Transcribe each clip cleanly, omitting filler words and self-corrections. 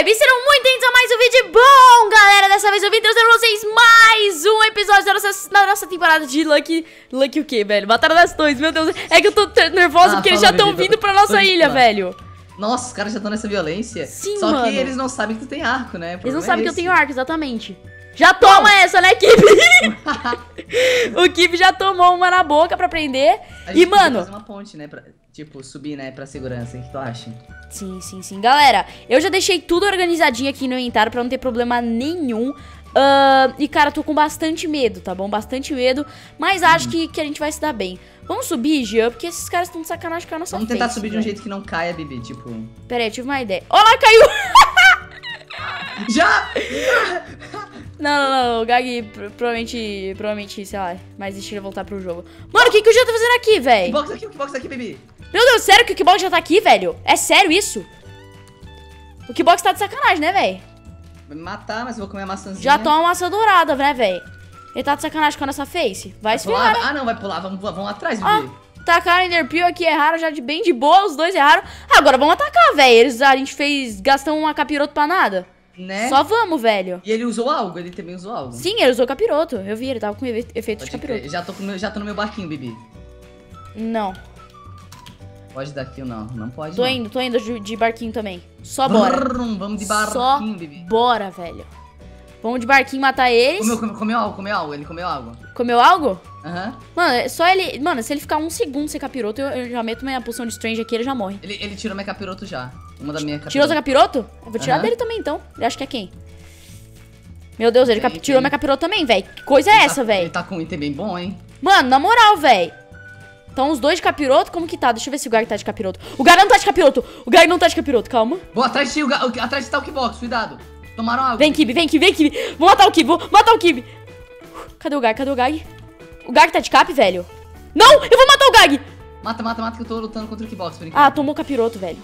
Baby, serão muito bem-vindos a mais um vídeo. Bom, galera, dessa vez eu vim trazer pra vocês mais um episódio da nossa temporada de Lucky o quê, velho? Batalha das Torres, meu Deus. É que eu tô nervosa porque eles já estão vindo pra nossa ilha, velho. Nossa, os caras já estão nessa violência. Sim, só mano. Que eles não sabem que tu tem arco, né? Eles não sabem que eu tenho arco, exatamente. Já toma essa, né, Kip? O Kip já tomou uma na boca pra prender. A gente fazer uma ponte, né? Pra, tipo, subir, né? Pra segurança. O que tu acha? Sim, sim, sim. Galera, eu já deixei tudo organizadinho aqui no inventário pra não ter problema nenhum. E, cara, tô com bastante medo, tá bom? Bastante medo. Mas acho que a gente vai se dar bem. Vamos subir, Gio, porque esses caras estão de sacanagem com a nossa frente. Vamos tentar subir de um jeito que não caia, Bibi, tipo... Pera aí, eu tive uma ideia. Olha, caiu! Já! Não, o Gag provavelmente, sei lá, mas deixa voltar pro jogo. Mano, o que o Gio tá fazendo aqui, velho? O Kibox aqui, Bibi. Meu Deus, sério que o Kibox já tá aqui, velho? É sério isso? O Kibox tá de sacanagem, né, velho? Vai me matar, mas eu vou comer a maçãzinha. Já toma uma maçã dourada, né, velho? Ele tá de sacanagem com a nossa face. Vai esfriar, né? Ah, não, vai pular. Vamos lá atrás, Bibi. Atacaram Ender Pearl aqui, erraram já de bem de boa, os dois erraram. Agora vamos atacar, velho. A gente fez, gastamos uma capiroto pra nada. Né? Só vamos, velho. E ele usou algo? Ele também usou algo? Sim, ele usou capiroto. Eu vi, ele tava com efeito de capiroto. Já tô no meu barquinho, Bibi. Não. Pode daqui ou não? Não pode. Tô indo de barquinho também. Só bora. Vamos de barquinho, Bibi. Bora, velho. Vamos de barquinho matar eles. Comeu algo, ele comeu algo. Comeu algo? Aham. Mano, só ele. Mano, se ele ficar um segundo sem capiroto, eu já meto minha poção de Strange aqui, ele já morre. Ele tirou minha capiroto já. Uma da minha capiroto. Tirou seu capiroto? Eu vou tirar dele também, então. Ele acha que é quem? Meu Deus, ele tirou minha capiroto também, velho. Que coisa é essa, velho? Ele tá com um item bem bom, hein? Mano, na moral, velho. Então, os dois de capiroto, como que tá? Deixa eu ver se o Garg tá de capiroto. O Garg não tá de capiroto. O Garg não tá de capiroto, calma. Vou atrás de tá o Kibox, cuidado. Tomaram água. Vem, Kibe. Vou matar o Kibe, Cadê o Gag? O Gag tá de cap, velho? Não, eu vou matar o Gag. Mata, que eu tô lutando contra o Kibox, por enquanto. Ah, tomou capiroto, velho.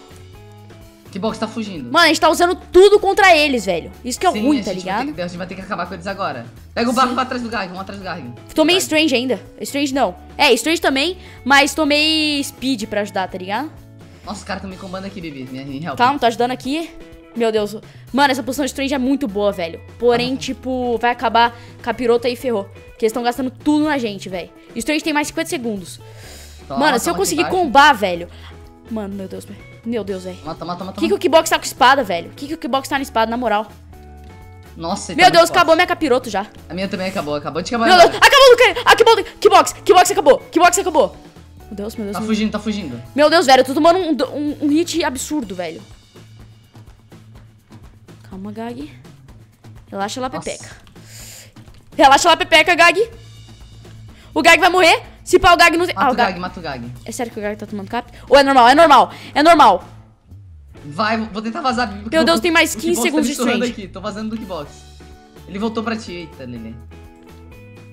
Kibox tá fugindo. Mano, a gente tá usando tudo contra eles, velho. Isso que é ruim, tá ligado? A gente vai ter que acabar com eles agora. Pega o barco pra trás do Gag, vamos atrás do Gag. Tomei Strange ainda. Strange não. É, Strange também, mas tomei Speed pra ajudar, tá ligado? Nossa, os caras tão me combando aqui, Bibi. Calma, tô ajudando aqui. Meu Deus. Mano, essa poção de Strange é muito boa, velho. Porém, tipo, vai acabar capiroto aí, ferrou. Porque eles estão gastando tudo na gente, velho. E o Strange tem mais 50 segundos. Toma, mano, se eu conseguir combar, velho. Mano, meu Deus, velho. Mata. Que o Kibox tá com espada, velho? Que o Kibox tá na espada, na moral? Nossa, meu Deus, acabou minha capiroto já. A minha também acabou de acabar. Meu Deus, acabou do Kibox acabou. Kibox acabou. Meu Deus. Tá fugindo. Meu Deus, velho, eu tô tomando um hit absurdo, velho. Calma, Gag. Relaxa lá, pepeca. Relaxa lá, pepeca, Gag. O Gag vai morrer. Se pá, o Gag não tem... Mata o Gag. É sério que o Gag tá tomando cap? Ou é normal? Vai, vou tentar vazar. Meu Deus, tem mais 15 segundos de Strange. Aqui. Tô vazando do Kibox. Ele voltou pra ti. Eita, Lili.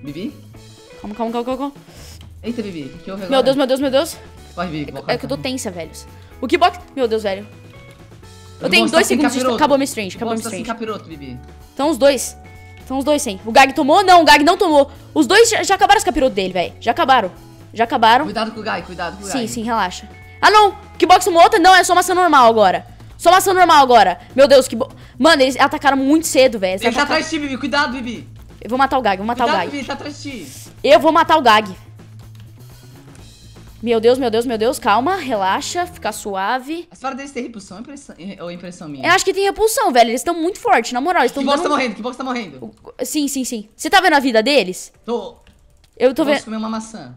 Bibi? Calma. Eita, Bibi. Que houve agora? Meu Deus. Vai, Bibi. É que eu tô tensa, velho. O Kibox... Meu Deus, velho. Eu tenho 2 segundos. Acabou meu Strange. Acabou meu Strange. Bibi. Então os dois sem. O Gag tomou? Não, o Gag não tomou. Os dois já acabaram os capirotos dele, velho. Já acabaram. Cuidado com o Gag, cuidado com o Gag. Sim, relaxa. Ah, não. Que box uma outra? Não, é só maçã normal agora. Meu Deus, que... Mano, eles atacaram muito cedo, velho. Ele tá atrás de ti, Bibi. Cuidado, Bibi. Eu vou matar o Gag, Cuidado, Bibi, tá atrás de ti. Eu vou matar o Gag. Meu Deus, calma, relaxa, fica suave. A história deles tem repulsão ou impressão minha? Eu acho que tem repulsão, velho, eles estão muito fortes, na moral, eles estão... Que box tá morrendo? Sim. Você tá vendo a vida deles? Tô. Eu tô vendo... Posso comer uma maçã.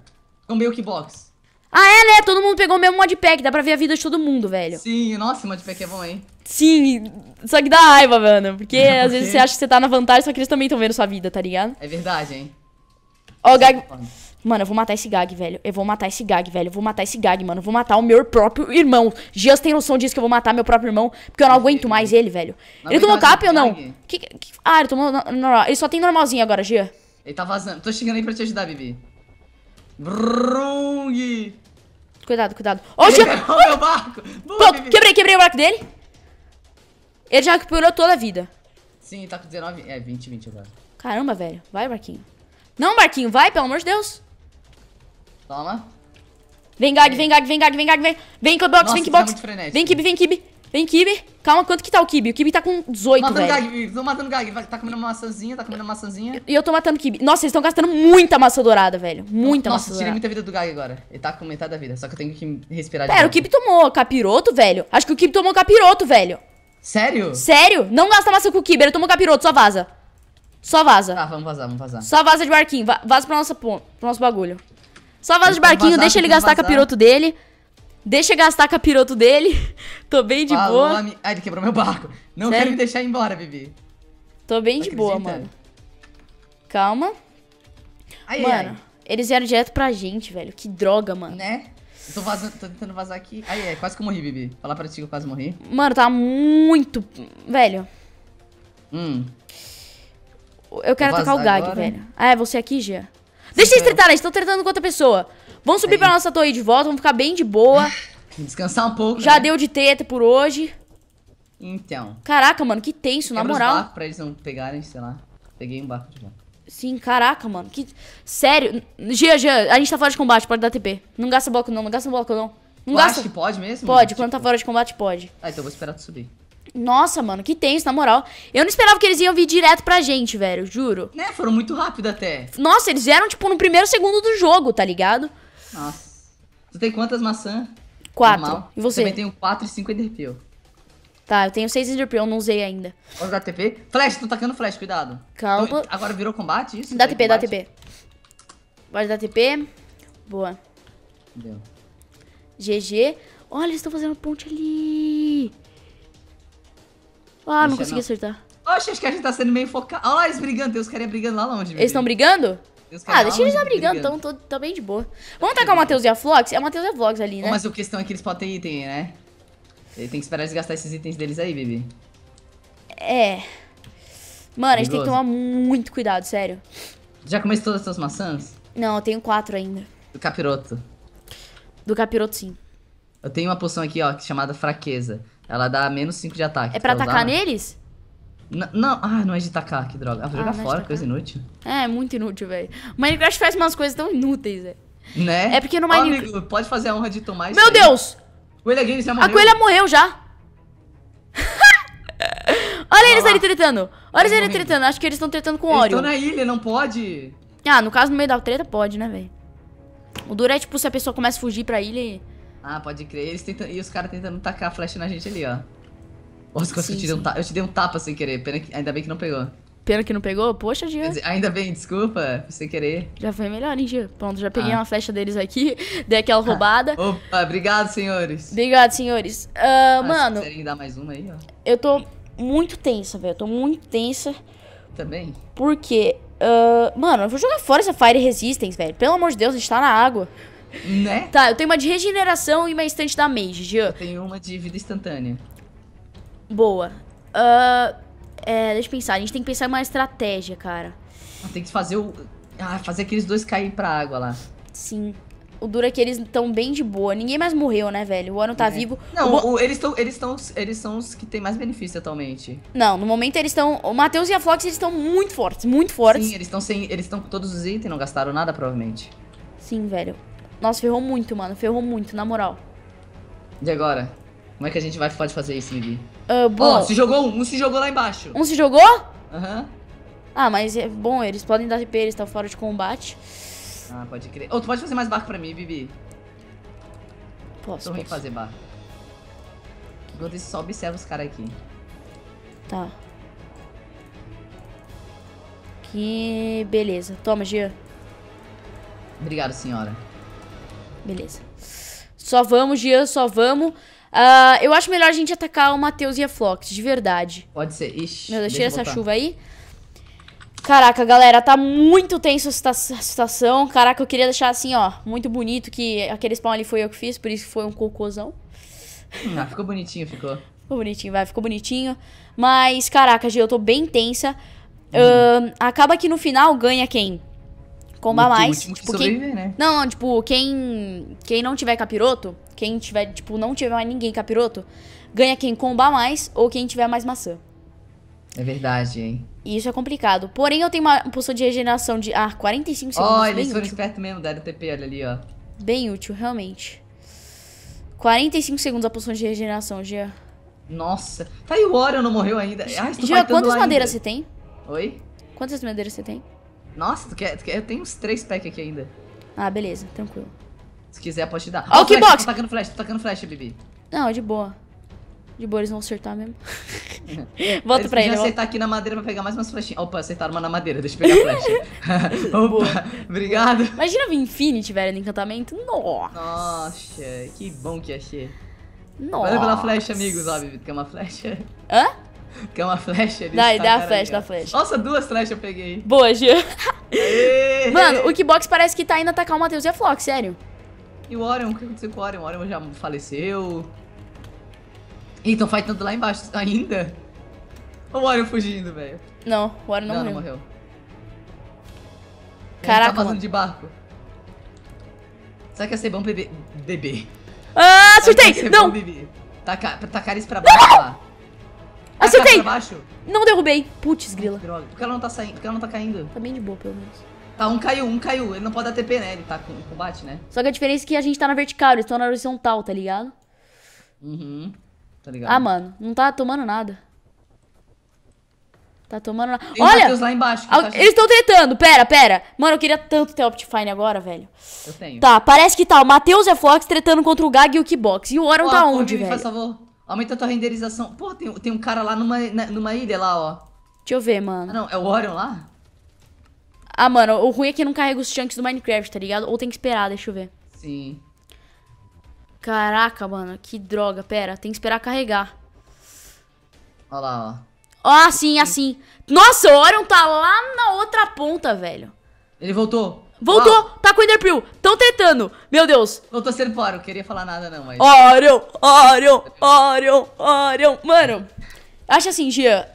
Comei o Kibox. Ah, é, né? Todo mundo pegou o mesmo modpack, dá pra ver a vida de todo mundo, velho. Sim, nossa, o modpack é bom, hein? Sim, só que dá raiva, mano, porque às vezes você acha que você tá na vantagem, só que eles também estão vendo sua vida, tá ligado? É verdade, hein? Ó, Gag... Mano, eu vou matar esse Gag, velho. Eu vou matar o meu próprio irmão. Gias tem noção disso que eu vou matar meu próprio irmão. Porque eu não aguento mais ele, velho. Ele tomou cap ou não? Ah, ele tomou normal. Ele só tem normalzinho agora, Gia. Ele tá vazando. Tô chegando aí pra te ajudar, Bibi. Brung. Cuidado. Ô, Gia! Meu barco! Pronto, quebrei o barco dele. Ele já recuperou toda a vida. Sim, tá com 19... É, 20 agora. Caramba, velho. Vai, barquinho. Não, barquinho, vai, pelo amor de Deus. Toma. Vem, Gag, vem, Kibox, vem Kibe. Vem, Kibe. Calma, quanto que tá o Kibe? O Kibe tá com 18, matando velho. Gag, tô matando Gag. Tá comendo uma maçãzinha, E eu tô matando o Kibe. Nossa, eles estão gastando muita maçã dourada, velho. Muita maçã dourada. Nossa, tirei muita vida do Gag agora. Ele tá com metade da vida, só que eu tenho que respirar de novo. Pera, o Kibe tomou capiroto, velho? Acho que o Kibe tomou capiroto, velho. Sério? Sério? Não gasta maçã com o Kibe, ele tomou capiroto, só vaza. Só vaza. Tá, vamos vazar, Só vaza de barquinho, vaza pra nossa, pro nosso bagulho. Só vaza de barquinho, deixa ele gastar capiroto dele. Deixa eu gastar capiroto dele. Tô bem de boa. Ai, ele quebrou meu barco. Não quero me deixar ir embora, Bibi. Tô bem de boa, mano. Calma. Ai, mano, eles vieram direto pra gente, velho. Que droga, mano. Né? Eu tô vazando, tô tentando vazar aqui. Ai, ai, quase que eu morri, Bibi. Falar pra ti que eu quase morri. Mano, tá muito... Velho. Eu quero atacar o Gag, velho. Ah, é você aqui, Gia? Deixa eles tretarem, eles estão tretando com outra pessoa. Vamos subir pra nossa torre de volta, vamos ficar bem de boa. Descansar um pouco, Já deu de treta por hoje. Então. Caraca, mano, que tenso, na moral. Barco pra eles não pegarem, sei lá. Peguei um barco de volta. Sim, caraca, mano. Que... Sério. Gia, a gente tá fora de combate, pode dar TP. Não gasta bloco não, Não gasta... que pode mesmo? Pode, quando tá fora de combate, pode. Ah, então eu vou esperar tu subir. Nossa, mano, que tenso, na moral. Eu não esperava que eles iam vir direto pra gente, velho, juro. Né, foram muito rápido até. Nossa, eles vieram, tipo, no primeiro segundo do jogo, tá ligado? Nossa. Tu tem quantas maçãs? 4. Normal. E você? Eu também tenho 4 e 5 Ender Pearl. Tá, eu tenho 6 Ender Pearl, eu não usei ainda. Posso dar TP? Flash, tô tacando flash, cuidado. Calma. Então, agora virou combate, isso? Dá TP, Pode dar TP. Boa. Deu. GG. Olha, eles estão fazendo ponte ali. Ah, não consegui acertar. Oxe, acho que a gente tá sendo meio focado. Olha lá eles brigando, tem os caras brigando lá longe. Eles estão brigando? Ah, deixa eles lá brigando, tão bem de boa. Vamos tacar o Mateus e a Flox? É o Mateus e a Flox ali, né? Mas a questão é que eles podem ter item, né? Tem que esperar eles gastar esses itens deles aí, Bibi. É. Mano, a gente tem que tomar muito cuidado, sério. Já comeu todas as suas maçãs? Não, eu tenho 4 ainda. Do capiroto. Do capiroto, sim. Eu tenho uma poção aqui, ó, chamada fraqueza. Ela dá menos 5 de ataque. É pra atacar neles? Não, não é de tacar, que droga. Ah, vou jogar fora, coisa inútil. É, muito inútil, velho. Minecraft faz umas coisas tão inúteis, velho. Né? É porque no Minecraft... Amigo, pode fazer a honra de tomar isso. Meu Deus! Coelha Games já morreu. A Coelha morreu já. Olha eles ali tretando. Olha eles ali tretando. Acho que eles estão tretando com o Orion. Eles estão na ilha, não pode. Ah, no caso, no meio da treta, pode, né, velho? O duro é, tipo, se a pessoa começa a fugir pra ilha e... Ah, pode crer. Eles tentam... E os caras tentando tacar a flecha na gente ali, ó. Nossa, eu te dei um tapa sem querer. Pena que... Ainda bem que não pegou. Pena que não pegou? Poxa, Gio. Ainda bem, desculpa, sem querer. Já foi melhor, hein, Gio? Pronto, já peguei uma flecha deles aqui. Dei aquela roubada. Opa, obrigado, senhores. Obrigado, senhores. Mano... Se quiserem dar mais uma aí, ó. Eu tô muito tensa, velho. Eu tô muito tensa. Também? Por quê? Mano, eu vou jogar fora essa Fire Resistance, velho. Pelo amor de Deus, a gente tá na água. Né? Tá, eu tenho uma de regeneração e uma instante da Mage, Gio. Eu tenho uma de vida instantânea. Boa. Deixa eu pensar. A gente tem que pensar em uma estratégia, cara. Tem que fazer o... Ah, fazer aqueles dois cair pra água lá. Sim. O duro é que eles estão bem de boa. Ninguém mais morreu, né, velho? O Orion tá vivo. Não, eles são os que tem mais benefício atualmente. Não, no momento eles estão... O Mateus e a Flox, eles estão muito fortes, muito fortes. Sim, eles estão sem... Eles estão com todos os itens, não gastaram nada, provavelmente. Sim, velho. Nossa, ferrou muito, mano. Ferrou muito, na moral. E agora? Como é que a gente pode fazer isso, Bibi? Bom, se jogou um se jogou lá embaixo. Um se jogou? Aham. Ah, mas é bom, eles podem dar TP, eles estão fora de combate. Ah, pode crer. Ou tu pode fazer mais barco pra mim, Bibi? Posso. Tô ruim de fazer barco. Enquanto isso, só observa os caras aqui. Tá. Que beleza. Toma, Gia. Obrigado, senhora. Beleza. Só vamos, Gia, só vamos. Eu acho melhor a gente atacar o Mateus e a Flox, de verdade. Pode ser. Ixi, meu Deus, tira essa chuva aí. Caraca, galera, tá muito tenso a situação. Caraca, eu queria deixar assim, ó, muito bonito que aquele spawn ali foi eu que fiz, por isso que foi um cocôzão. Ah, ficou bonitinho, ficou. Ficou bonitinho, vai, ficou bonitinho. Mas, caraca, Gê, eu tô bem tensa. Acaba que no final ganha quem? Comba mais. Tipo, sobreviver, né? Não, tipo, quem não tiver capiroto... Quem tiver, tipo, não tiver mais ninguém capiroto, ganha quem combar mais ou quem tiver mais maçã. É verdade, hein? E isso é complicado. Porém, eu tenho uma poção de regeneração de 45 segundos. Ó, eles foram espertos mesmo, deram TP, olha ali, ó. Bem útil, realmente. 45 segundos a poção de regeneração, Gia. Nossa. Tá, e o Orion não morreu ainda. Ai, Gio, quantas madeiras você tem? Oi? Quantas madeiras você tem? Nossa, tu quer? Eu tenho uns 3 packs aqui ainda. Ah, beleza, tranquilo. Se quiser, pode te dar. Ó, o Kibox! Tô tacando flash, Bibi. Não, de boa. De boa, eles vão acertar mesmo. Volta eles pra ele. Eu vou acertar aqui na madeira pra pegar mais umas flechinhas. Opa, acertaram uma na madeira, deixa eu pegar a flecha. Opa, boa. Obrigado. Imagina o Infinity, velho, no encantamento. Nossa. Nossa, que bom que achei. Nossa. Valeu pela flecha, amigos, ó, Bibi. Tu quer uma flecha? Hã? Quer uma flecha ali? Dá a flecha, dá a flecha. Nossa, 2 flechas eu peguei. Boa, Gia. Mano, o Kibox parece que tá indo atacar o Mateus e a Flox, sério. E o Orion, o que aconteceu com o Orion? O Orion já faleceu. Ih, estão fightando lá embaixo ainda? O Orion fugindo, velho. Não, o Orion não morreu. Caraca. Ele tá passando de barco. Será que ia ser bom bebê? Ah, acertei! Não! Tacar isso pra baixo lá. Acertei! Não derrubei. Putz, grila. Droga. Por que ela não tá saindo? Por que ela não tá caindo? Tá bem de boa, pelo menos. Tá, um caiu. Ele não pode dar TP, né? Ele tá com combate, né? Só que a diferença é que a gente tá na vertical, eles estão na horizontal, tá ligado? Uhum. Tá ligado. Ah, mano, não tá tomando nada. Tá tomando nada. Olha! Lá embaixo, que eles estão tretando, pera. Mano, eu queria tanto ter Optifine agora, velho. Eu tenho. Tá, parece que tá o Mateus e a Flox tretando contra o Gag e o Kibox. E o Orion tá onde, velho? Por favor, aumenta a tua renderização. Pô, tem um cara lá numa ilha lá, ó. Deixa eu ver, mano. Ah, não, é o Orion lá? Ah, mano, o ruim é que não carrega os chunks do Minecraft, tá ligado? Ou tem que esperar, deixa eu ver. Sim. Caraca, mano, que droga. Pera, tem que esperar carregar. Olha lá, ó. Ó, assim. Nossa, o Orion tá lá na outra ponta, velho. Ele voltou. Voltou, tá com o Ender Pearl. Tão tentando. Meu Deus. Eu tô sendo paro, não queria falar nada não, mas... Orion. Mano, acho assim, Gia,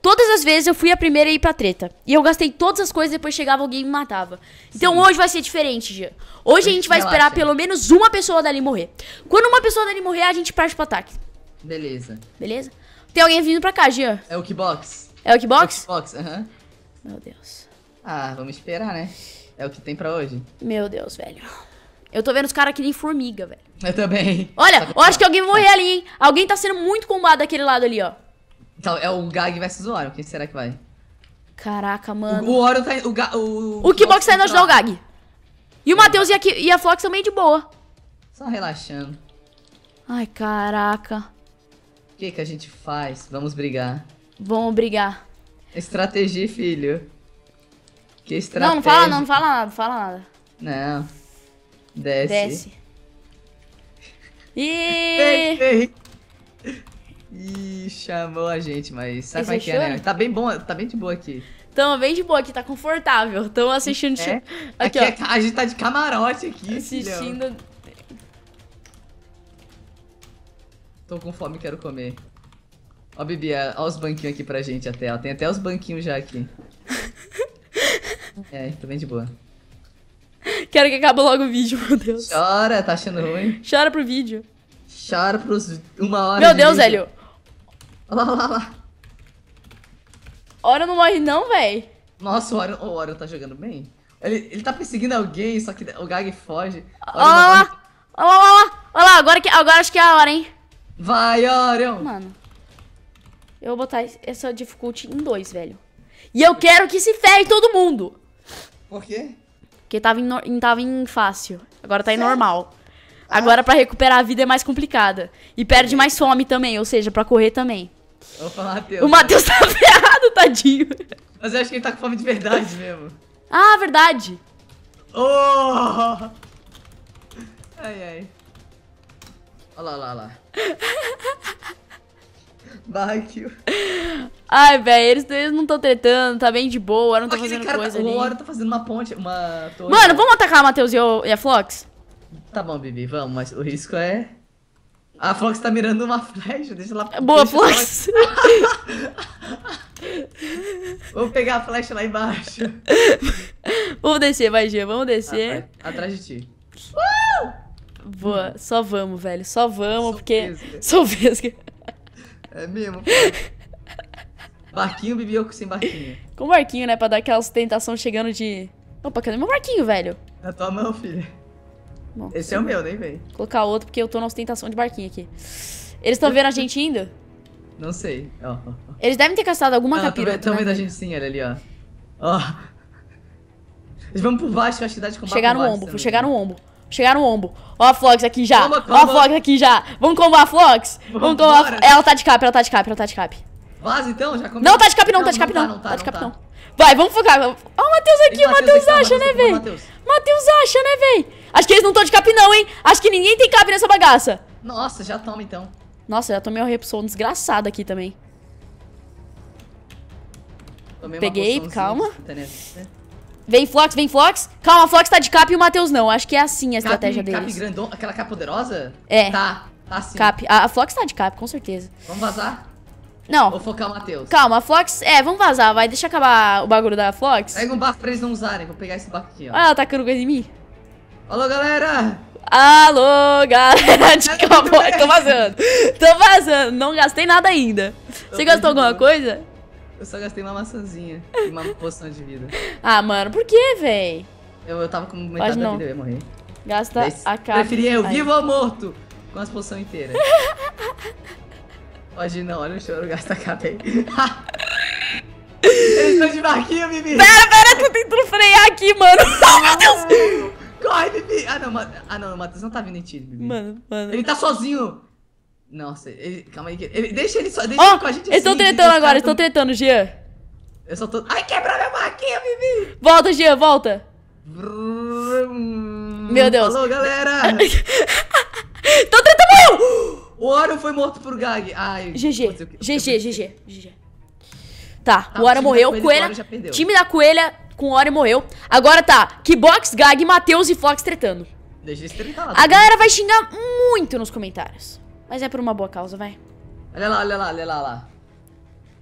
todas as vezes eu fui a primeira a ir pra treta. E eu gastei todas as coisas, depois chegava alguém e me matava. Então hoje vai ser diferente, Gia. Hoje a gente vai esperar pelo menos uma pessoa dali morrer. Quando uma pessoa dali morrer, a gente parte pro ataque. Beleza? Tem alguém vindo pra cá, Gia. É o Kibox. É o Kibox? É o Kibox, aham. Meu Deus. Ah, vamos esperar, né? É o que tem pra hoje. Meu Deus, velho. Eu tô vendo os caras que nem formiga, velho. Eu também. Olha, eu acho que alguém vai morrer ali, hein? Alguém tá sendo muito combado daquele lado ali, ó. Então, é o Gag versus o Orion. Quem será que vai? Caraca, mano. O Orion tá... O Kibox tá indo ajudar o Gag. E o Mateus e a Flox também de boa. Só relaxando. Ai, caraca. O que a gente faz? Vamos brigar. Vamos brigar. Estratégia, filho. Que estratégia. Não fala nada. Não. Desce. Ih, chamou a gente, mas sabe como é que é, né? Tá bem bom, tá bem de boa aqui. Tamo bem de boa aqui, tá confortável. Tamo assistindo... Aqui, ó. A gente tá de camarote aqui, assistindo... Tô com fome, quero comer. Ó, Bibi, ó os banquinhos aqui pra gente até, ó. Tem até os banquinhos já aqui. Tô bem de boa. Quero que acabe logo o vídeo, meu Deus. Chora, tá achando ruim? Chora pro vídeo. Chora pros 1 hora. Meu Deus, vídeo. Velho. Olha lá. Orion não morre não, véi. Nossa, o Orion tá jogando bem. Ele tá perseguindo alguém, só que o Gag foge. Olha lá. Agora acho que é a hora, hein. Vai, Orion. Mano. Eu vou botar essa difficulty em 2, velho. E eu quero que se ferre todo mundo. Por quê? Porque tava em fácil. Agora tá em normal. Agora pra recuperar a vida é mais complicada. E perde mais fome também, ou seja, pra correr também. Opa, Mateus. O Mateus tá ferrado, tadinho. Mas eu acho que ele tá com fome de verdade mesmo. Ah, verdade. Oh! Ai. Olha lá. Barraquil. Ai, velho, eles não estão tretando, tá bem de boa, não tá fazendo coisa ali. O Orion tá fazendo uma ponte, uma torre. Mano, vamos atacar o Mateus e a Flox? Tá bom, Bibi, vamos, mas o risco é... A Flox tá mirando uma flecha, deixa ela... Boa, Flox! Vou pegar a flecha lá embaixo. Vamos descer, vai, Gia, vamos descer. Atrás de ti. Boa, só vamos, velho, só vamos, porque... Sou vesga. É mesmo, pô. Barquinho, Bibi, eu sem barquinho. Com barquinho, né, pra dar aquela sustentação chegando de... Opa, cadê meu barquinho, velho? Na tua mão, filha. Bom, esse é o meu, nem vem. Colocar outro, porque eu tô na ostentação de barquinho aqui. Eles estão vendo a gente indo? Não sei. Oh. Eles devem ter caçado alguma capiroto. Estão vendo a gente sim, olha ali, ó. Oh. Eles vão por baixo, acho que dá de combar. Chegar no ombro, chegar no ombro. Chegar no ombro. Ó a Flox aqui já. Comba, comba. Ó a Flox aqui já. Vamos combar a Flox? Vamos combar. Ela tá de cap, ela tá de cap, ela tá de cap. Vaza então, já comeu. Não, tá de cap não, não tá de cap não. Tá de cap não. Vai, vamos focar. Ó o Mateus aqui, o Mateus acha, né, véi? Mateus acha, né, véi? Acho que eles não tão de cap não, hein? Acho que ninguém tem cap nessa bagaça. Nossa, já toma então. Nossa, já tomei uma repulsão desgraçada aqui também. Tomei uma peguei, calma. Vem Flox, vem Flox. Calma, Flox tá de cap e o Mateus não. Acho que é assim a estratégia deles. Cap grandão, aquela cap poderosa? É. Tá assim. Cap. A Flox tá de cap, com certeza. Vamos vazar? Não. Vou focar o Mateus. Calma, a Flox... É, vamos vazar, vai. Deixa acabar o bagulho da Flox. Pega um barco pra eles não usarem. Vou pegar esse barco aqui, ó. Olha ela tacando coisa em mim. Alô, galera! Alô, galera de Kibox. Tô vazando. Tô vazando. Não gastei nada ainda. Você gastou alguma coisa? Eu só gastei uma maçãzinha e uma poção de vida. Ah, mano, por que, véi? Eu tava com metade da vida, eu ia morrer. Gasta a cara. Preferia eu vivo ou morto com as poções inteiras. Hoje não, olha o choro, gasta a capa aí. Eles estão de barquinho, Bibi. Pera, que eu tô tentando frear aqui, mano. Meu Deus. Corre, Bibi. Ah, não, o Matheus não tá vindo em ti, Bibi. Mano. Ele tá sozinho. Nossa, ele, calma aí. Deixa ele só, deixa ele com a gente. Eles estão tretando agora, eles estão tretando, Jean. Eu só tô... Ai, quebrou meu barquinho, Bibi. Volta, Jean, volta. Meu Deus. Falou, galera. Tô tretando eu. O Orion foi morto por Gag. Ai, GG. Tá, o Orion morreu. O time da Coelha com o Orion morreu. Agora tá Kibox, Gag, Mateus e Flox tretando. Deixa eles tretar lá. A galera vai xingar muito nos comentários. Mas é por uma boa causa, vai. Olha lá.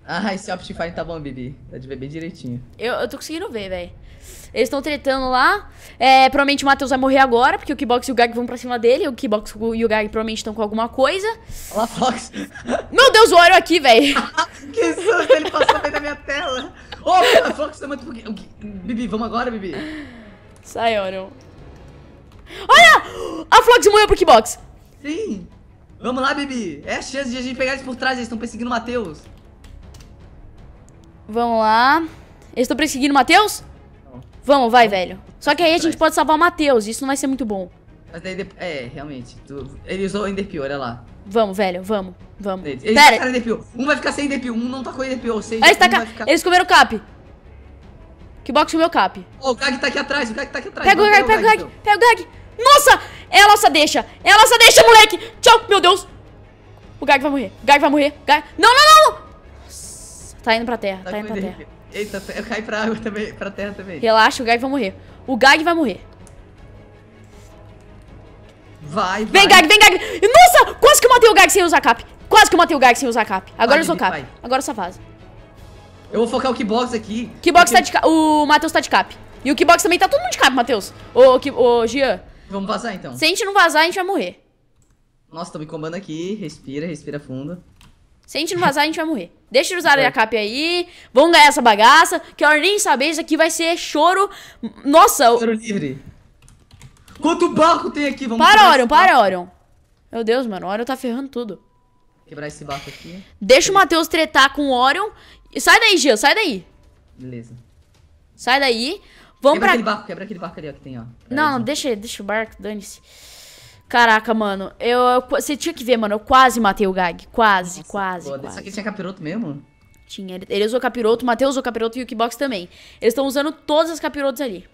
Ah, esse Optifine tá bom, Bibi. Tá de ver bem direitinho. Eu tô conseguindo ver, velho. Eles estão tretando lá. É, provavelmente o Mateus vai morrer agora, porque o Kibox e o Gag vão pra cima dele. O Kibox e o Gag provavelmente estão com alguma coisa. Olha lá, Flox. Meu Deus, o Orion aqui, velho. Que susto, ele passou bem da minha tela. Ô, oh, Flox, tá muito... Bibi, vamos agora, Bibi. Sai, Orion. Olha! A Flox morreu pro Kibox. Sim. Vamos lá, Bibi. É a chance de a gente pegar eles por trás. Eles estão perseguindo o Mateus. Vamos lá. Eles estão perseguindo o Mateus? Não. Vamos, vai, velho. Só que aí a gente pode salvar o Mateus. Isso não vai ser muito bom. Mas daí, é, realmente. Ele usou o Ender Pearl, olha lá. Vamos, velho. Vamos. Eles pera. Ender Pearl. Um vai ficar sem Ender Pearl. Um não tá com Ender Pearl. Eles comeram o cap. Kibox comeu o cap. Oh, o Gag tá aqui atrás. Pega o Gag. Nossa! É a nossa deixa! É a nossa deixa, moleque! Tchau! Meu Deus! O Garg vai morrer! Garg... Não! Nossa, tá indo pra terra, tá indo pra terra. Eita, eu caí pra água também, pra terra também. Relaxa, o Garg vai morrer. Vai! Vem, Garg! Nossa! Quase que eu matei o Garg sem usar cap! Agora eu sou cap. Agora só vaza. Eu vou focar o Kibox aqui. Tá de cap. O Mateus tá de cap. E o Kibox também tá todo mundo de cap, Mateus. Ô, Gian. Vamos vazar, então. Se a gente não vazar, a gente vai morrer. Nossa, tô me comando aqui. Respira fundo. Se a gente não vazar, a gente vai morrer. Deixa eles usarem a cap aí. Vamos ganhar essa bagaça. Que eu nem saber, isso aqui vai ser choro. Nossa. Choro livre. Quanto barco tem aqui? Vamos para, Orion. Meu Deus, mano. O Orion tá ferrando tudo. Quebrar esse barco aqui. Deixa o Mateus tretar com o Orion. Sai daí, Gio. Sai daí. Beleza. Sai daí. Vamos quebra aquele barco, ali, ó, que tem, ó. Não, deixa o barco, dane-se. Caraca, mano, você tinha que ver, mano, eu quase matei o Gag, quase. Isso aqui tinha capiroto mesmo? Tinha, ele usou capiroto, o Mateus usou capiroto e o Kibox também. Eles estão usando todas as capirotos ali.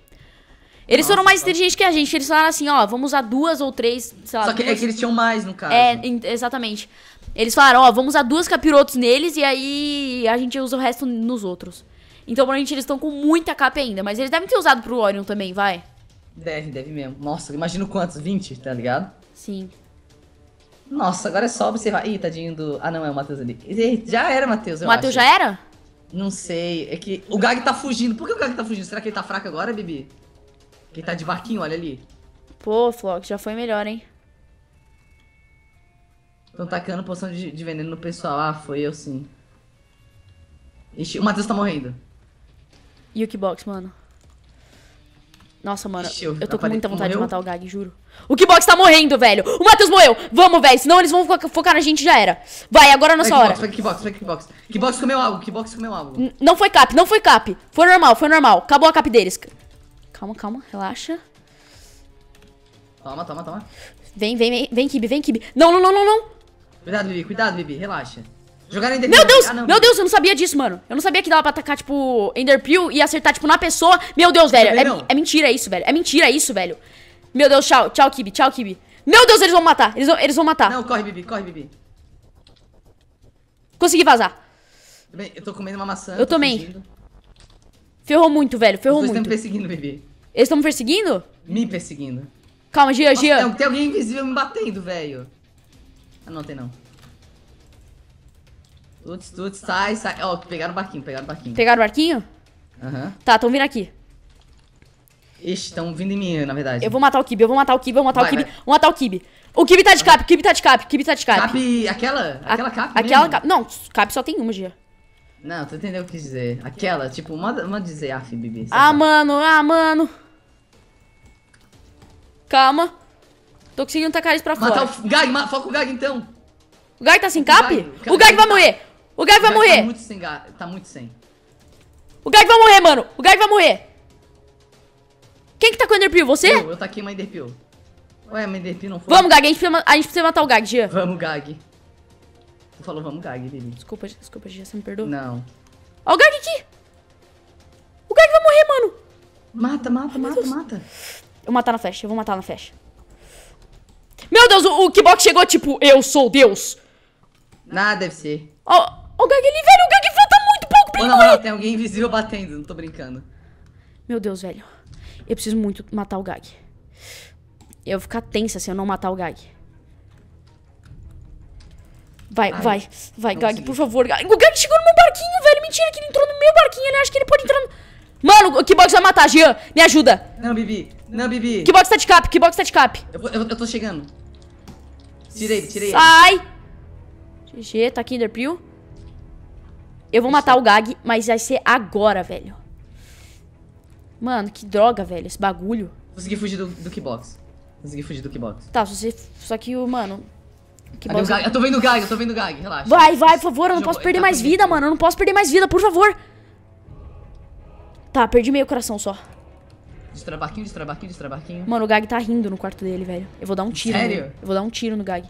Eles foram mais inteligentes que a gente, eles falaram assim, ó, vamos usar duas ou três, sei lá. Só que é que eles tinham mais, no caso. É, exatamente. Eles falaram, ó, vamos usar duas capirotos neles e aí a gente usa o resto nos outros. Então, provavelmente, eles estão com muita capa ainda. Mas eles devem ter usado pro Orion também, vai? Deve mesmo. Nossa, imagino quantos? 20, tá ligado? Sim. Nossa, agora é só observar. Ih, tadinho do... Ah, não, é o Mateus ali. Já era, Mateus, eu acho. O Mateus já era? Não sei. É que o Gag tá fugindo. Por que o Gag tá fugindo? Será que ele tá fraco agora, Bibi? Que ele tá de barquinho, olha ali. Pô, Flox, já foi melhor, hein? Estão tacando poção de veneno no pessoal. Ah, foi eu sim. Ixi, o Mateus tá morrendo. E o Kibox, mano. Nossa, mano, ixi, eu tô com muita vontade de matar o Gag, juro. O Kibox tá morrendo, velho. O Mateus morreu. Vamos, velho, senão eles vão focar na gente, já era. Vai, agora é a nossa hora. Vai, Kibox, vai, Kibox. Kibox comeu algo, Kibox comeu algo. Não foi cap, não foi cap. Foi normal, foi normal. Acabou a cap deles. Calma, calma, relaxa. Toma, toma, toma. Vem, vem, vem, vem, Kibe, vem, Kibe. Não, não, não, não, não. Cuidado, Bibi, relaxa. Jogaram Ender Pearl. Meu Deus, meu Deus, eu não sabia disso, mano. Eu não sabia que dava pra atacar, tipo, Ender Pearl e acertar, tipo, na pessoa. Meu Deus, velho, é mentira isso, velho. É mentira isso, velho. Meu Deus, tchau, tchau, Kibe, tchau, Kibe. Meu Deus, eles vão matar, eles vão matar. Não, corre, Bibi, corre, Bibi. Consegui vazar. Bem, eu tô comendo uma maçã. Eu também. Fugindo. Ferrou muito, velho, ferrou muito. Eles estão me perseguindo, Bibi. Eles estão me perseguindo? Me perseguindo. Calma, Gio, Gio. Não, tem alguém invisível me batendo, velho. Ah, não, tem não. Tuts, tuts, sai, sai. Ó, pegaram o barquinho, pegaram o barquinho. Pegaram o barquinho? Aham. Uhum. Tá, tão vindo aqui. Ixi, tão vindo em mim, na verdade. Eu vou matar o Kibe, eu vou matar o Kibe, eu vou matar o Kibe. Vou matar o Kibe. O Kibe tá de cap, o Kibe tá de cap, o Kibe tá de cap. Cap, aquela? Aquela cap mesmo? Aquela cap. Não, cap só tem uma, Gia. Não, tu entendeu o que quis dizer. Aquela, tipo, uma dizer, af, Bibi. Ah, mano, ah, mano. Calma. Tô conseguindo tacar eles pra fora. Matar o Gag, foca o Gag então. O Gag tá sem cap? O Gag vai morrer. O Gag vai morrer. Tá muito sem, tá muito sem. O Gag vai morrer, mano. O Gag vai morrer. Quem que tá com o Ender Pearl? Você? Eu taquei uma Ender Pearl. Ué, a Ender Pearl não foi. Vamos, Gag. A gente precisa matar o Gag, Gia. Vamos, Gag. Tu falou vamos, Gag, Bibi. Desculpa, desculpa, Gia. Você me perdoa? Não. Ó o Gag aqui. O Gag vai morrer, mano. Mata, mata, ai, mata, mata. Eu vou matar na flecha. Eu vou matar na flecha. Meu Deus, o Kibox chegou tipo, eu sou Deus. Nada, deve ser. Ó, oh, o Gag ali, velho, o Gag falta muito pouco pra ele morrer. Tem alguém invisível batendo, não tô brincando. Meu Deus, velho. Eu preciso muito matar o Gag. Eu vou ficar tensa se eu não matar o Gag. Vai, ai, vai, vai, Gag, consegui. Por favor. Gag. O Gag chegou no meu barquinho, velho. Mentira que ele entrou no meu barquinho, ele acha que ele pode entrar no... Mano, o Kibox vai matar, Jean, me ajuda. Não, Bibi, não, Bibi. Kibox tá de cap, Kibox tá de cap. Eu tô chegando. Tirei, tirei. Sai. GG, tá aqui Ender Pearl. Eu vou matar o Gag, mas vai ser agora, velho. Mano, que droga, velho, esse bagulho. Consegui fugir do Kibox. Consegui fugir do Kibox. Tá, só que o, mano... Kibox... Eu tô vendo o Gag, eu tô vendo o Gag, relaxa. Vai, vai, por favor, eu não posso perder mais vida, mano. Eu não posso perder mais vida, por favor. Tá, perdi meio coração só. Destrabarquinho, destrabarquinho, destrabarquinho. Mano, o Gag tá rindo no quarto dele, velho. Eu vou dar um tiro. Sério? Nele. Eu vou dar um tiro no Gag.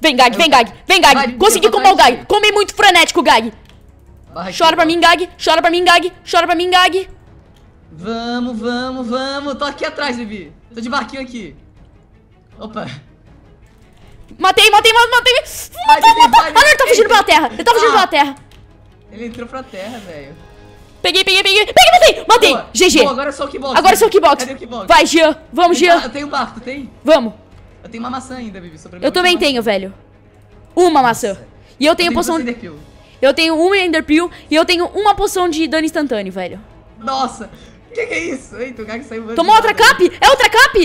Vem, Gag, vem, Gag, vem, Gag. Vai, consegui comer o Gag. Comi muito frenético, Gag. Vai, chora pra mim, Gag. Chora pra mim, Gag. Chora pra mim, Gag. Vamos, vamos, vamos. Tô aqui atrás, Bibi. Tô de barquinho aqui. Opa. Matei, matei, matei. Ai, matou, matou. Ah, não, ele tá fugindo pela terra. Ele tá fugindo pela terra. Ele entrou pra terra, velho. Peguei, peguei, peguei. Peguei, matei. Boa. GG. Boa, agora é só o Kibox. Agora é só o Kibox. Cadê o Kibox? Vai, Jean. Vamos, Jean. Eu tenho um barco, tem? Vamos. Eu tenho uma maçã ainda, Bibi. Eu também tenho, velho. Uma maçã. Nossa. E eu tenho poção... Eu tenho uma Ender Pearl e eu tenho uma poção de dano instantâneo, velho. Nossa. Que é isso? Eita, o Gag saiu... Tomou outra cap? É outra cap?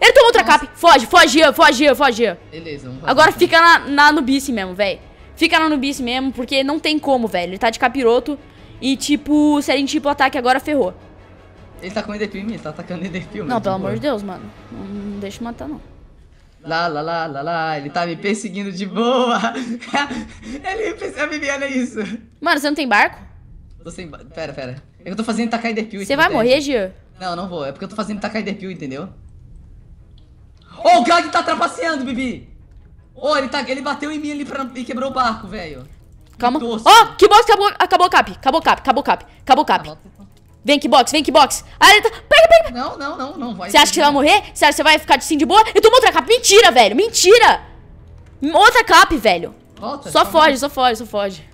Ele tomou outra cap. Foge, foge, Jean, foge, Jean, foge, Jean. Beleza, vamos agora fazer. Fica na nubice mesmo, velho. Fica na nubice mesmo, porque não tem como, velho. Ele tá de capiroto. E, tipo, se a gente ir pro ataque agora, ferrou. Ele tá com Ender Pearl, ele tá atacando Ender Pearl. Não, pelo amor de Deus, mano. Não deixa eu matar, não. Lá, lá, lá, lá, lá. Ele tá me perseguindo de boa. Ele perseguiu a Viviana, é isso. Mano, você não tem barco? Tô sem barco. Pera, pera. É que eu tô fazendo tacar Ender Pearl. Você vai morrer, Gio? Não, não vou. É porque eu tô fazendo tacar Ender Pearl, entendeu? Oh, o Gag tá trapaceando, Bibi. Oh, ele bateu em mim ali e quebrou o barco, velho. Calma. Ó, oh, Kibox acabou o cap. Acabou o cap, acabou o cap, acabou o cap. Vem, Kibox, vem, Kibox. Ah, ele tá... Pega, pega. Não, não, não, não vai. Você acha que você vai morrer? Você acha que você vai ficar assim de boa? Eu tomo outra cap. Mentira, velho, mentira. Outra cap, velho. Volta. Só foge, volta. Só foge, só foge.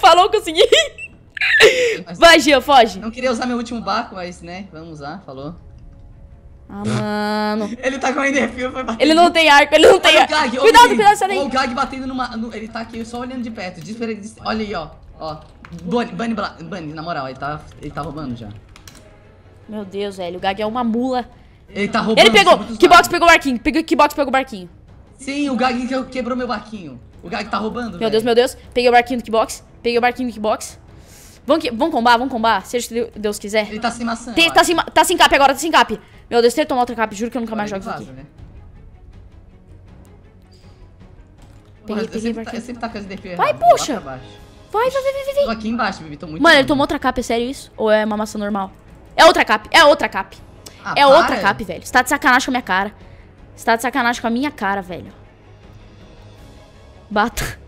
Falou, consegui. Mas vai, Gio, foge. Não queria usar meu último barco, mas, né, vamos usar, falou. Ah, mano. Ele tá com a Ender Pearl, foi batendo. Ele não tem arco, ele não tem arco. Cuidado, cuidado, sai daí. O Gag batendo ele tá aqui só olhando de perto. Olha aí, ó. Ó. Bunny, na moral, ele tá roubando já. Meu Deus, velho. O Gag é uma mula. Ele tá roubando. Ele pegou. Kibox pegou o barquinho. Kibox pegou o barquinho. Sim, o Gag quebrou meu barquinho. O Gag tá roubando. Meu Deus, meu Deus. Peguei o barquinho do Kibox. Peguei o barquinho do Kibox. Vamos combar, seja Deus quiser. Ele tá sem maçã. Tá sem cap agora, tá sem cap. Meu Deus, se ele tomar outra cap, juro que eu nunca mais jogo aqui. Né? Peguei, eu sempre com as DP. Vai, puxa! Vai. Tô aqui embaixo, Bibi, tô muito... Mano, ele tomou outra cap, é sério isso? Ou é uma maçã normal? É outra cap. Ah, é outra cap, velho. Você tá de sacanagem com a minha cara. Você tá de sacanagem com a minha cara, velho. Batata.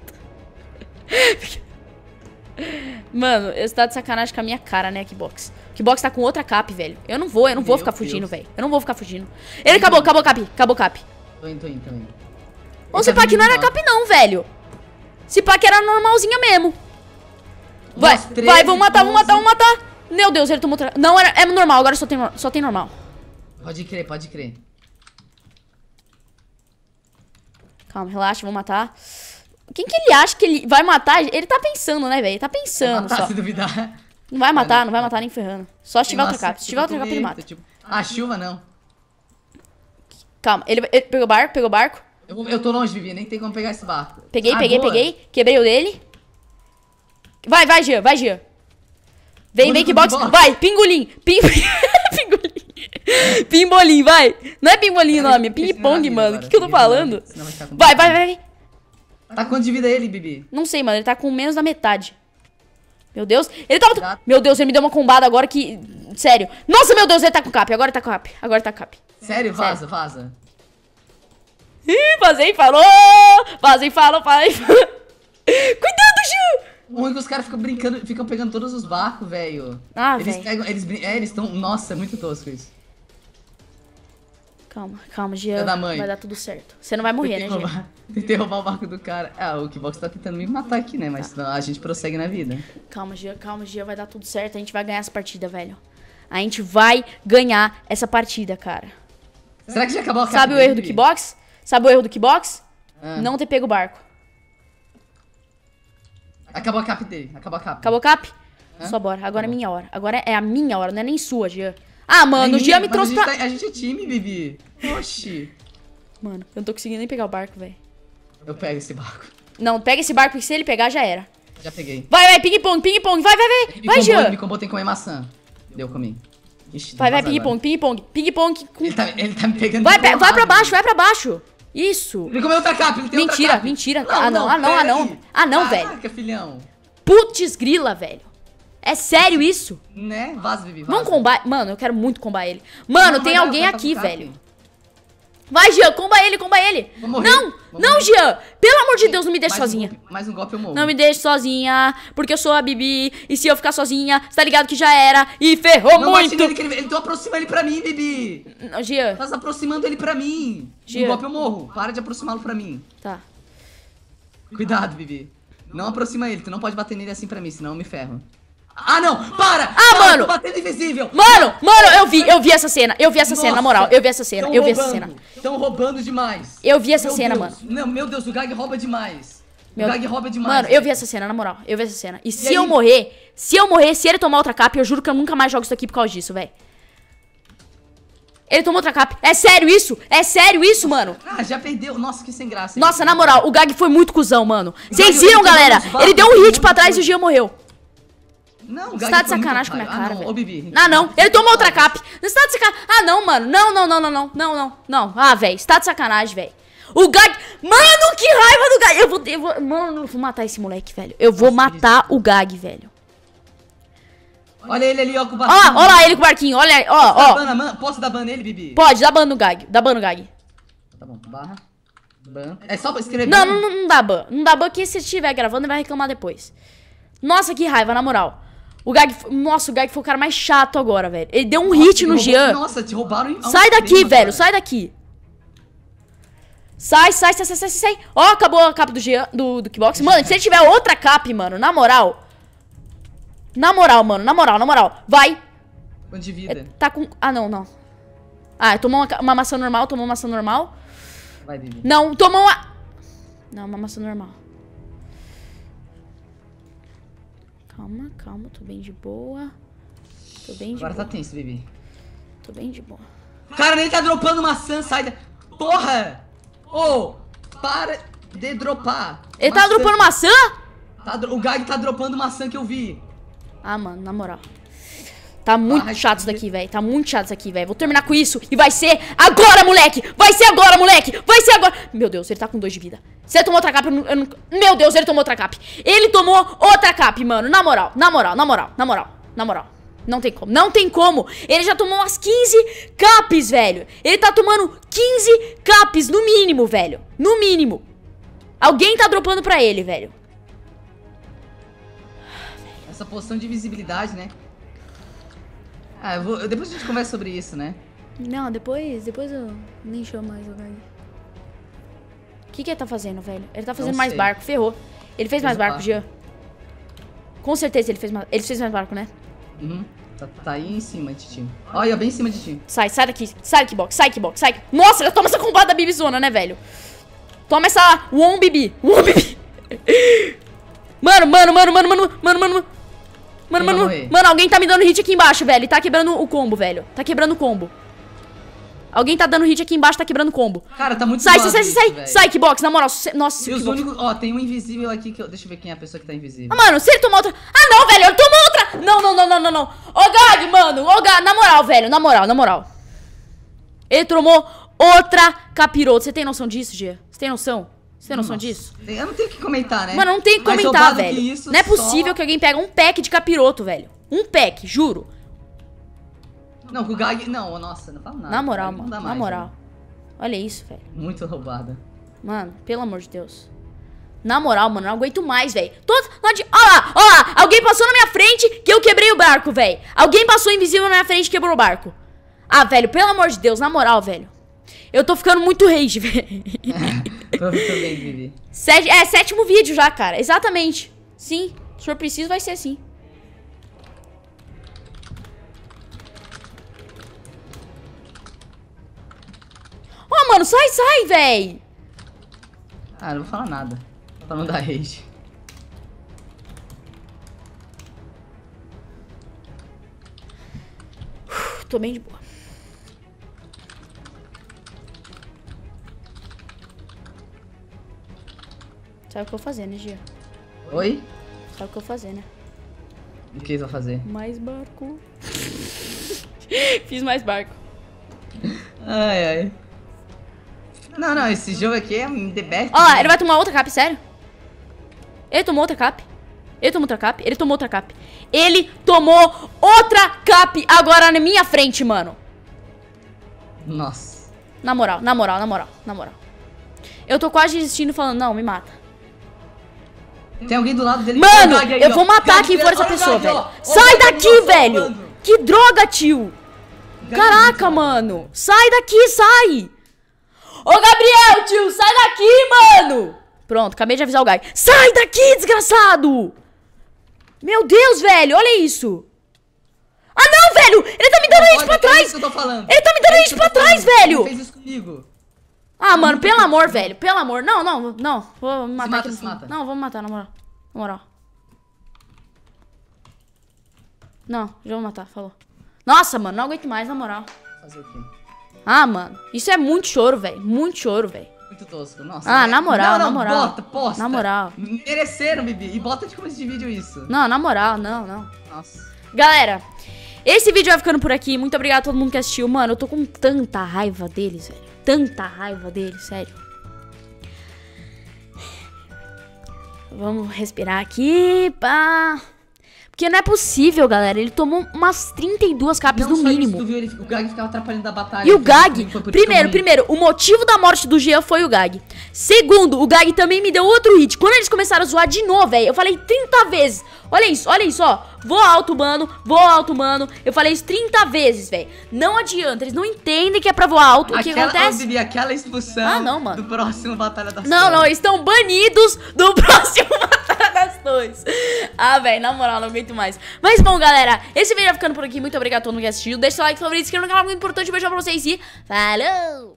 Mano, você tá de sacanagem com a minha cara, né, Kibox? Kibox tá com outra cap, velho. Eu não vou ficar fugindo, velho. Eu não vou ficar fugindo. Ele acabou cap. Tô indo. Ou se pá que não era cap não, velho. Se pá que era normalzinha mesmo. Vai, vai, vamos matar. Meu Deus, ele tomou outra... Não, era... é normal, agora só tem normal. Pode crer. Calma, relaxa, vamos matar. Quem que ele acha que ele vai matar? Ele tá pensando, né, velho? Ele tá pensando matar, só. Se duvidar. Não vai matar nem ferrando. Só se tiver outro cap. Se tiver outro cap, ele mata. Tipo... Ah, chuva não. Calma, ele pegou o barco, Eu tô longe, Vivi, nem tem como pegar esse barco. Peguei. Quebrei o dele. Vai, Gio. Vem, Kibox. Vai, pingolim. Pimbolim, vai. Não é pimbolim o nome, é ping-pong, mano. O que eu tô falando? Vai. Tá com quanto de vida ele, Bibi? Não sei, mano. Ele tá com menos da metade. Meu Deus. Ele tá... Meu Deus, ele me deu uma combada agora que... Sério. Nossa, meu Deus, ele tá com cap. Agora tá com cap. Sério? Vaza. Ih, vazei, falou. Cuidado, Gil. O ruim que os caras ficam brincando, ficam pegando todos os barcos, velho. Ah, velho. Eles estão... Nossa, é muito tosco isso. Calma, Jean. Vai dar tudo certo. Você não vai morrer, né, Jean? Tentei roubar o barco do cara. Ah, o Kibox tá tentando me matar aqui, né? Mas senão a gente prossegue na vida. Calma, Jean. Vai dar tudo certo. A gente vai ganhar essa partida, velho. A gente vai ganhar essa partida, cara. Será que já acabou a partida? Sabe o erro do Kibox? Não ter pego o barco. Acabou a cap dele, acabou a cap? Só bora, agora é minha hora. Agora é a minha hora, não é nem sua, Jean. Ah, mano, o Jean me trouxe pra... A gente é time, Bibi. Oxi. Mano, eu não tô conseguindo nem pegar o barco, velho. Eu pego esse barco. Não, pega esse barco, porque se ele pegar, já era. Já peguei. Vai, ping-pong, vai. Vai, Jean. Me combou, tem que comer maçã. Deu comigo. Vai, ping-pong. Ele tá me pegando. Vai pra baixo. Isso. Ele comeu outra capa, ele tem Mentira. Ah, não, velho. Caraca, filhão. Putz grila, velho. É sério isso? Né? Vaza, Bibi, vaza. Vamos combar. Mano, eu quero muito combar ele. Mano, tem alguém aqui, velho. Vai, Jean, comba ele. Não, Jean. Pelo amor de Deus, não me deixe sozinha. Mais um golpe eu morro. Não me deixe sozinha, porque eu sou a Bibi. E se eu ficar sozinha, você tá ligado que já era. E ferrou muito. Ele tu aproxima ele pra mim, Bibi. Não, Jean. Tá se aproximando ele pra mim. Jean. Um golpe eu morro. Para de aproximá-lo pra mim. Tá. Cuidado, Bibi. Não aproxima ele. Tu não pode bater nele assim pra mim, senão eu me ferro. Ah, não! Para! Ah, mano! Eu tô batendo invisível! Mano, eu vi essa cena, na moral. Eu vi essa cena. Estão roubando demais. Eu vi essa cena, mano. Não, meu Deus, o Gag rouba demais. Mano, eu vi essa cena, na moral. E se eu morrer, se ele tomar outra cap, eu juro que eu nunca mais jogo isso aqui por causa disso, velho. Ele tomou outra cap. É sério isso, mano? Ah, já perdeu. Nossa, que sem graça. Nossa, na moral, o Gag foi muito cuzão, mano. Vocês viram, galera? Ele deu um hit pra trás e o Gio morreu. Não, você tá de sacanagem com a minha cara, velho. Não, ele tomou outra cap. Você tá de sacanagem. Ah, não, mano. Não. Ah, velho, você tá de sacanagem, velho. O Gag... Mano, que raiva do Gag. Eu vou... Mano, eu vou matar esse moleque, velho. Eu vou matar o Gag, velho. Olha ele ali, ó, com o barquinho. Ó, lá ele com o barquinho. Olha, ó. Posso dar ban nele, Bibi? Pode, dá ban no Gag. Tá bom, barra. Ban. É só pra escrever. Não dá ban. Não dá ban que se estiver gravando, ele vai reclamar depois. Nossa, que raiva, na moral. O Gag... Nossa, o Gag foi o cara mais chato agora, velho. Ele deu um hit no Jean. Nossa, te roubaram... Sai daqui, velho. Sai daqui. Sai. Ó, acabou a capa do Jean... Do Kibox. Mano, se ele tiver outra capa, mano, na moral... Na moral. Vai. Quanto de vida? Tá com... Ah, não. Ah, tomou uma maçã normal, Vai, Bibi. Não, tomou uma... Não, uma maçã normal. Calma, tô bem de boa. Agora tá tenso, Bibi. Tô bem de boa. Cara, nem tá dropando maçã, sai da... Porra! Ô, para de dropar. Ele tá dropando maçã? O Gag tá dropando maçã que eu vi. Ah, mano, na moral. Tá muito chato isso daqui, velho. Tá muito chato isso aqui, velho. Vou terminar com isso e vai ser agora, moleque. Vai ser agora, moleque. Vai ser agora. Meu Deus, ele tá com 2 de vida. Se ele tomou outra cap, eu não... Meu Deus, ele tomou outra cap. Ele tomou outra cap, mano. Na moral, na moral, na moral, na moral, na moral. Não tem como, não tem como. Ele já tomou umas 15 caps, velho. Ele tá tomando 15 caps no mínimo, velho. No mínimo. Alguém tá dropando pra ele, velho. Essa poção de invisibilidade, né? Ah, depois a gente conversa sobre isso, né? Não, depois eu nem chamo mais o Gag. O que ele tá fazendo, velho? Ele tá fazendo mais barco, ferrou. Ele fez mais barco, Jean. Com certeza ele fez mais barco, né? Uhum. Tá aí em cima de ti. Olha, bem em cima de ti. Sai daqui. Sai, Kibox. Sai, Kibox. Sai. Nossa, já toma essa combada da Bibizona, né, velho? Toma essa Wombibi. Wombibi. Mano, alguém tá me dando hit aqui embaixo, velho. E tá quebrando o combo, velho. Tá quebrando o combo. Alguém tá dando hit aqui embaixo, tá quebrando o combo. Cara, tá muito Sai, Kibox, na moral. Nossa, os únicos... Ó, tem um invisível aqui que eu... Deixa eu ver quem é a pessoa que tá invisível. Ah, mano, se ele tomar outra... Ah, não, velho, ele tomou outra... Não. Ô, Gag, mano. Ô, Gag, na moral, velho. Na moral. Ele tomou outra capiroto. Você tem noção disso, Gia? Você tem noção? Você tem noção disso? Eu não tenho o que comentar, né? Mano, não tem o que comentar, velho. Não é possível que alguém pega um pack de capiroto, velho. Um pack, juro. Não, com o Gag... Não, nossa, não fala nada. Na moral, mano. Na moral. Olha isso, velho. Muito roubada. Mano, pelo amor de Deus. Na moral, mano, não aguento mais, velho. Olha lá. Alguém passou na minha frente que eu quebrei o barco, velho. Alguém passou invisível na minha frente e quebrou o barco. Ah, velho, pelo amor de Deus. Na moral, velho. Eu tô ficando muito rage, velho. Tô bem, Bibi. É, 7º vídeo já, cara. Exatamente. Sim. Se for preciso, vai ser assim. Oh, mano, sai, véi. Ah, não vou falar nada. Pra não dar rage. Tô bem de boa. Sabe o que eu vou fazer, né, Gio? Oi? Sabe o que eu vou fazer, né? O que você vai fazer? Mais barco. Fiz mais barco. Ai. Não, esse jogo aqui é the best. Ó, ele vai tomar outra cap, sério? Ele tomou outra cap. Ele tomou outra cap agora na minha frente, mano. Nossa. Na moral. Eu tô quase desistindo falando, não, me mata. Tem alguém do lado dele. Mano, eu vou matar quem for essa pessoa, velho. Sai daqui, velho. Que droga, tio. Caraca, mano. Sai daqui, sai. Ô, Gabriel, tio, sai daqui, mano. Pronto, acabei de avisar o Gag. Sai daqui, desgraçado. Meu Deus, velho, olha isso. Ah, não, velho. Ele tá me dando hit pra trás. Ele tá me dando hit pra trás, velho. Ele fez isso comigo. Ah, mano, pelo amor, velho. Pelo amor. Não. Vou matar. Se mata. Não, vou me matar, na moral. Não, já vou matar, falou. Nossa, mano, não aguento mais, na moral. Fazer o quê? Ah, mano, isso é muito choro, velho. Muito tosco, nossa. Ah, na moral, na moral. Bota, posta. Na moral. Mereceram, Bibi. E bota de começo de vídeo isso. Não, na moral, não. Nossa. Galera, esse vídeo vai ficando por aqui. Muito obrigado a todo mundo que assistiu. Mano, eu tô com tanta raiva deles, velho. Sério. Vamos respirar aqui, pá. Porque não é possível, galera. Ele tomou umas 32 caps no mínimo. Isso, o Gag ficava atrapalhando a batalha. E o Gag, primeiro, o motivo da morte do Jean foi o Gag. Segundo, o Gag também me deu outro hit. Quando eles começaram a zoar de novo, velho, eu falei 30 vezes. Olha isso, ó. Vou alto, mano. Eu falei isso 30 vezes, velho. Não adianta, eles não entendem que é pra voar alto. O que acontece? Eu vivi aquela expulsão do próximo Batalha das Torres. Não, eles estão banidos do próximo Batalha das Torres. Ah, velho, na moral, não aguento mais. Mas, bom, galera, esse vídeo vai ficando por aqui. Muito obrigado a todo mundo que assistiu. Deixa seu like, favorito, inscreva no canal, muito importante. Um beijão pra vocês e falou!